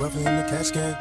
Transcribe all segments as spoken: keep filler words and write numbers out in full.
brother in the casket.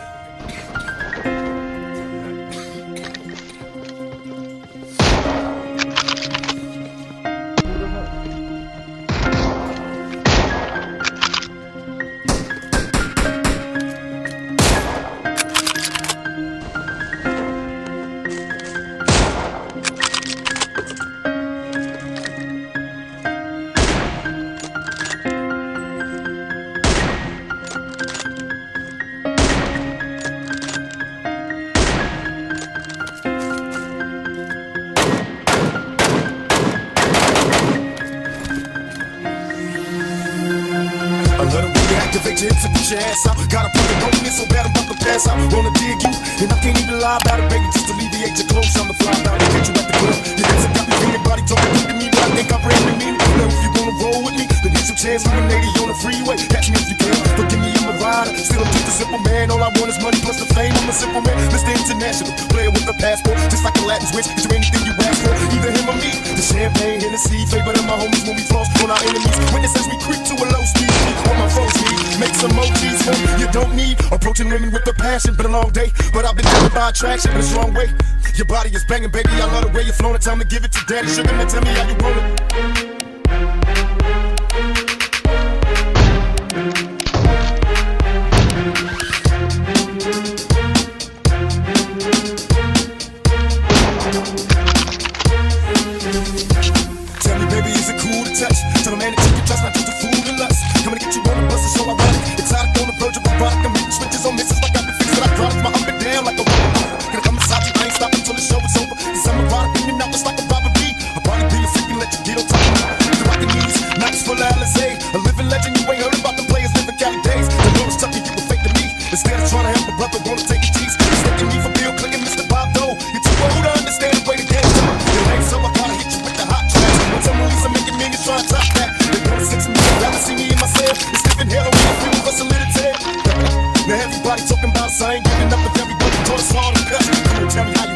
Your ass out, gotta put the rope in so bad I'm about to pass out. Wanna dig you, and I can't even lie about it, baby. Just alleviate your clothes, I'm the fly about it. Catch you at the club, you guys have got me feeling body talking to me, but I think I'm brand new. Now if you wanna roll with me, then here's your chance. I'm a lady on the freeway, catch me if you can. Don't give me a rider, still I'm just a simple man. All I want is money plus the fame. I'm a simple man, Mister International, player with a passport, just like a Latin switch. Is there anything you ask for? Either him or me. The champagne, Hennessy, favorite of my homies when we floss on our enemies. Witnesses we creep to a low speed. On my foes need, make some more cheese, home you don't need. Approaching women with a passion, been a long day, but I've been driven by attraction in a strong way. Your body is banging, baby, I love the way you're flowing. It's time to give it to daddy, sugar, now tell me how you want it. Everybody talking about us, I ain't giving up the very good, taught us all the best. Come on, tell me how